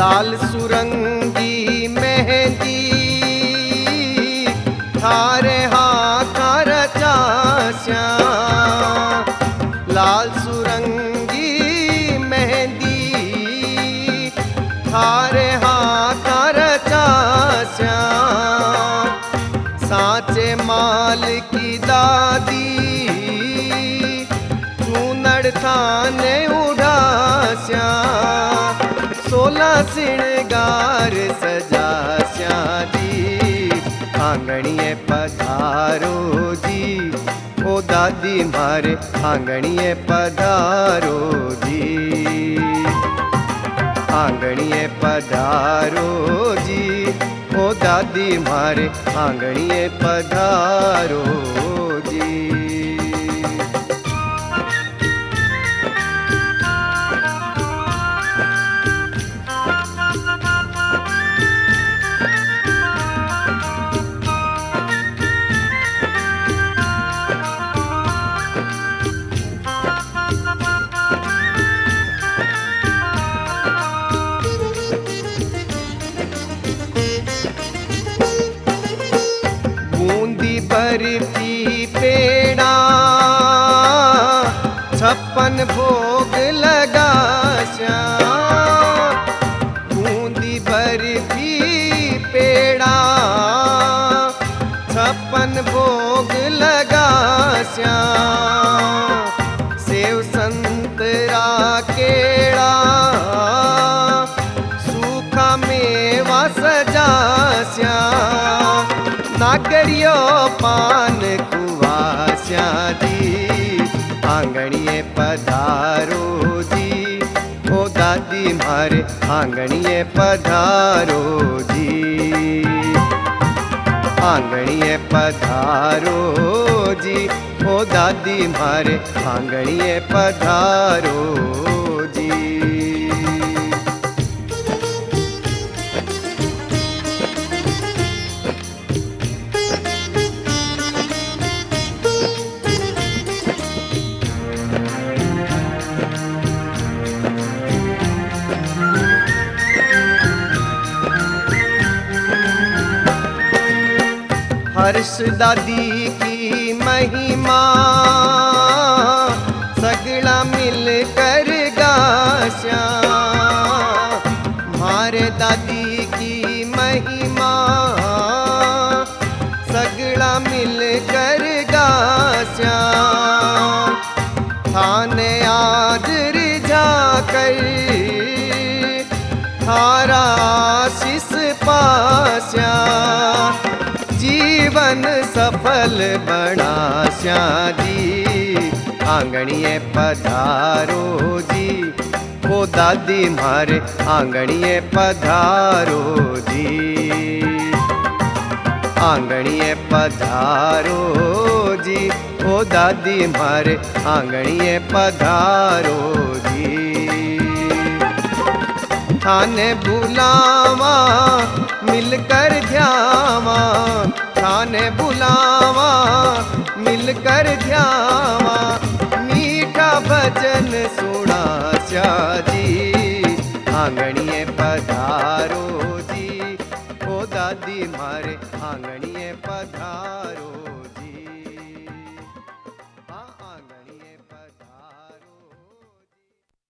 लाल सुरंगी मेहंदी थारे हाथ रचा श्याम, लाल सुरंगी मेहंदी थारे हाथ रचा श्याम, सांचे माल की दादी चूनड़ थाने उड़ा श्याम, सोला सिणगार सजा श्याजी। आंगणिये पधारो जी ओ दादी मारे, आंगणिये पधारो जी, आंगणिये पधारो जी ओ दादी मारे, आंगणिये पधारो जी। बर्फी पेड़ा छप्पन भोग लगा श्याम, बूंदी बर्फी पेड़ा छप्पन भोग लगा श्याम, सेव संतरा केड़ा सूखा मेवा सजा श्याम, ना करियो पान कुआस्या जी। आंगणिये पधारो जी, ओ दादी मारे आंगणीए पधारो जी। आंगणीए पधारो जी, ओ दादी मारे आंगणीए पधारो जी। हर्ष दादी की महिमा सगला मिल कर गास्या, मारे दादी की महिमा सगला मिल कर गास्या। थाने आदर जाकर थारा आशीष पास्या, जीवन सफल बनास्या जी। आंगणीए पधारो जी, ओ दादी मारे आंगणीए पधारो जी। आंगणीए पधारो जी, ओ दादी मारे आंगणीए पधारो जी। थाने बुलावा मिलकर ध्यावा, थाने बुलावा मिलकर ध्यावा, मीठा भजन सुना जी। आंगणी